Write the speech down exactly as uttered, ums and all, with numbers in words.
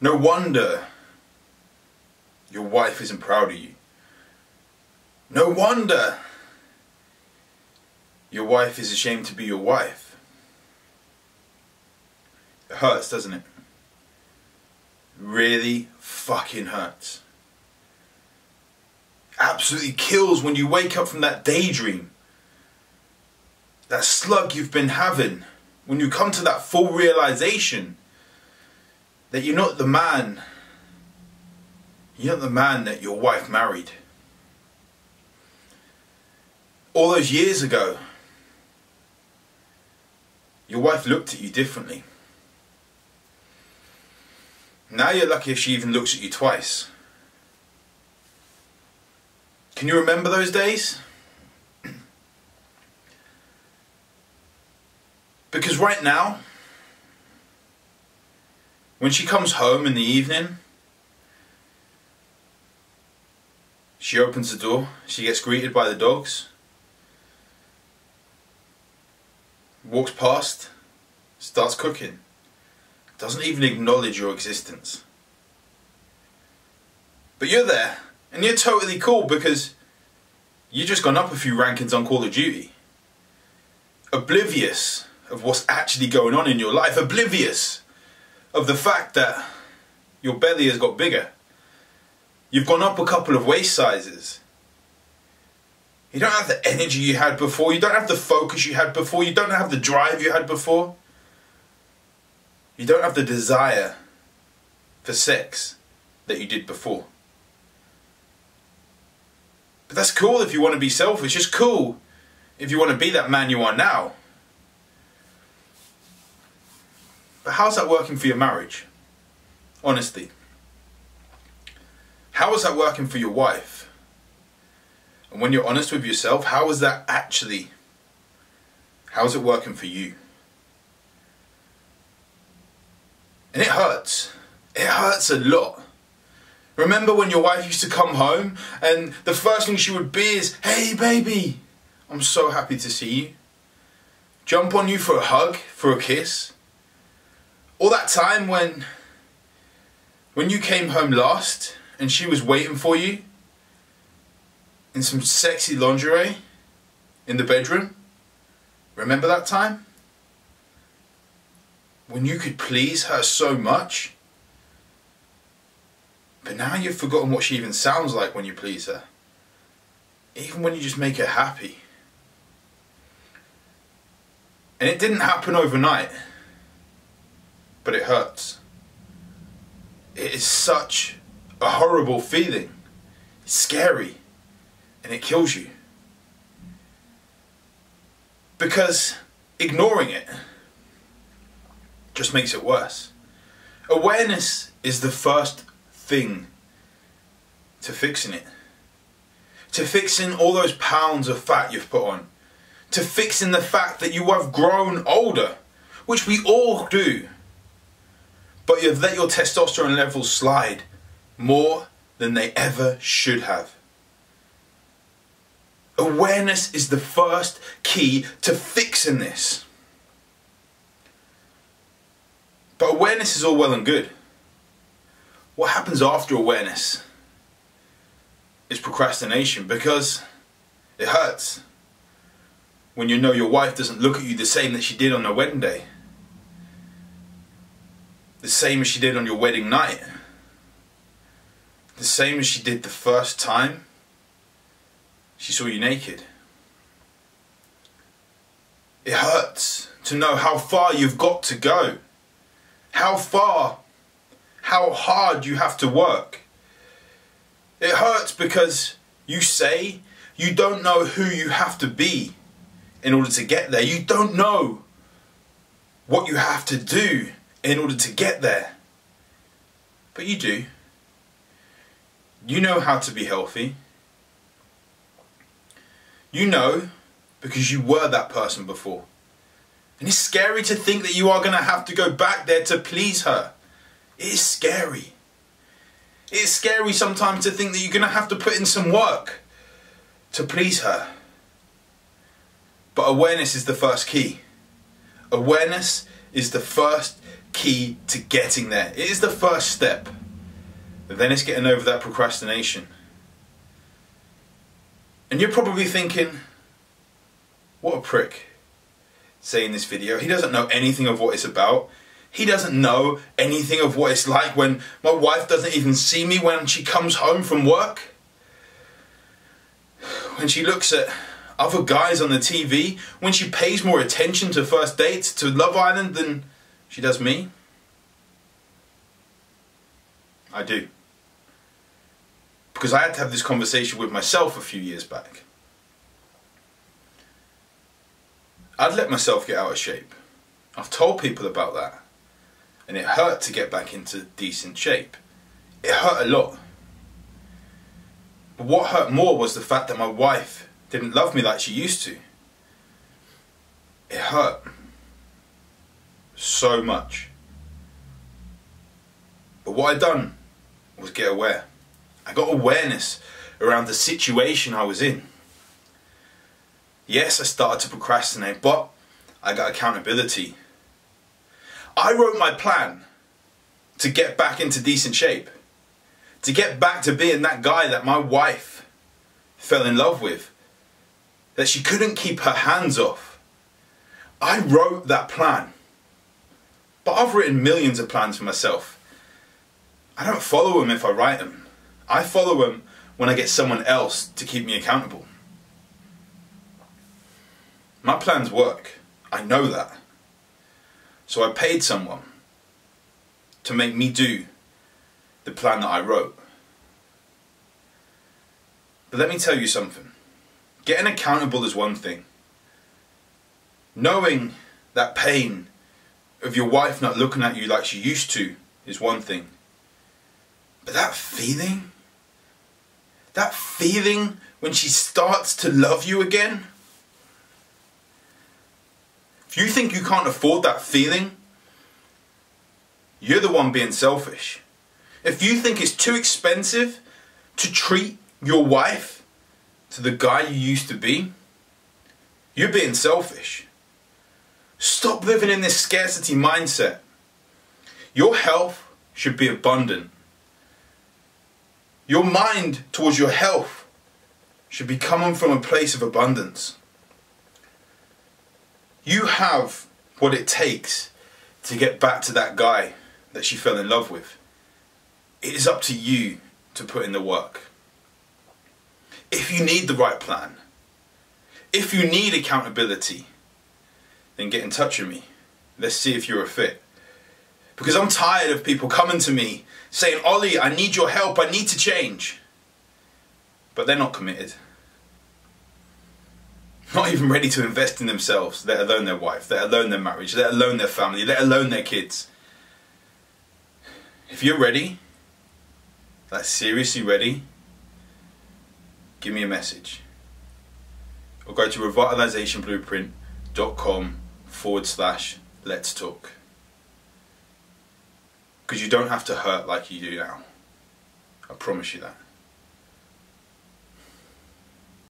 No wonder your wife isn't proud of you. No wonder your wife is ashamed to be your wife. It hurts, doesn't it? It really fucking hurts. Absolutely kills when you wake up from that daydream, that slug you've been having, when you come to that full realization that you're not the man, you're not the man that your wife married all those years ago. Your wife looked at you differently. Now you're lucky if she even looks at you twice. Can you remember those days? Because right now, when she comes home in the evening, she opens the door, she gets greeted by the dogs, walks past, starts cooking, doesn't even acknowledge your existence. But you're there, and you're totally cool because you've just gone up a few rankings on Call of Duty. Oblivious of what's actually going on in your life, oblivious of the fact that your belly has got bigger. You've gone up a couple of waist sizes. You don't have the energy you had before, you don't have the focus you had before, you don't have the drive you had before. You don't have the desire for sex that you did before. But that's cool if you want to be selfish, it's cool if you want to be that man you are now. But how's that working for your marriage? Honestly. How is that working for your wife? And when you're honest with yourself, how is that actually, how's it working for you? And it hurts. It hurts a lot. Remember when your wife used to come home and the first thing she would be is, "Hey baby, I'm so happy to see you." Jump on you for a hug, for a kiss. All that time when, when you came home last and she was waiting for you in some sexy lingerie in the bedroom, remember that time? When you could please her so much, but now you've forgotten what she even sounds like when you please her, even when you just make her happy. And it didn't happen overnight. But it hurts. It is such a horrible feeling. It's scary and it kills you. Because ignoring it just makes it worse. Awareness is the first thing to fixing it. To fixing all those pounds of fat you've put on. To fixing the fact that you have grown older, which we all do. But you've let your testosterone levels slide more than they ever should have. Awareness is the first key to fixing this. But awareness is all well and good. What happens after awareness is procrastination, because it hurts when you know your wife doesn't look at you the same that she did on her wedding day. The same as she did on your wedding night. The same as she did the first time she saw you naked. It hurts to know how far you've got to go. How far, how hard you have to work. It hurts because you say you don't know who you have to be in order to get there. You don't know what you have to do in order to get there. But you do. You know how to be healthy. You know because you were that person before. And it's scary to think that you are going to have to go back there to please her. It is scary. It is scary sometimes to think that you're going to have to put in some work to please her. But awareness is the first key. Awareness is the first key to getting there. It is the first step. But then it's getting over that procrastination. And you're probably thinking, what a prick saying this video. He doesn't know anything of what it's about. He doesn't know anything of what it's like when my wife doesn't even see me when she comes home from work. When she looks at other guys on the T V, when she pays more attention to first dates, to Love Island than she does me. I do. Because I had to have this conversation with myself a few years back. I'd let myself get out of shape. I've told people about that. And it hurt to get back into decent shape. It hurt a lot. But what hurt more was the fact that my wife didn't love me like she used to. It hurt so much. But what I'd done was get aware. I got awareness around the situation I was in. Yes, I started to procrastinate, but I got accountability. I wrote my plan to get back into decent shape. To get back to being that guy that my wife fell in love with, that she couldn't keep her hands off. I wrote that plan. But I've written millions of plans for myself. I don't follow them if I write them. I follow them when I get someone else to keep me accountable. My plans work. I know that. So I paid someone to make me do the plan that I wrote. But let me tell you something. Getting accountable is one thing. Knowing that pain of your wife not looking at you like she used to is one thing. But that feeling, that feeling when she starts to love you again. If you think you can't afford that feeling, you're the one being selfish. If you think it's too expensive to treat your wife to the guy you used to be, you're being selfish. Stop living in this scarcity mindset. Your health should be abundant. Your mind towards your health should be coming from a place of abundance. You have what it takes to get back to that guy that she fell in love with. It is up to you to put in the work. If you need the right plan, if you need accountability, then get in touch with me. Let's see if you're a fit. Because I'm tired of people coming to me saying, Ollie, I need your help, I need to change. But they're not committed. Not even ready to invest in themselves, let alone their wife, let alone their marriage, let alone their family, let alone their kids. If you're ready, like seriously ready, give me a message. Or go to revitalizationblueprint.com forward slash let's talk. Because you don't have to hurt like you do now. I promise you that.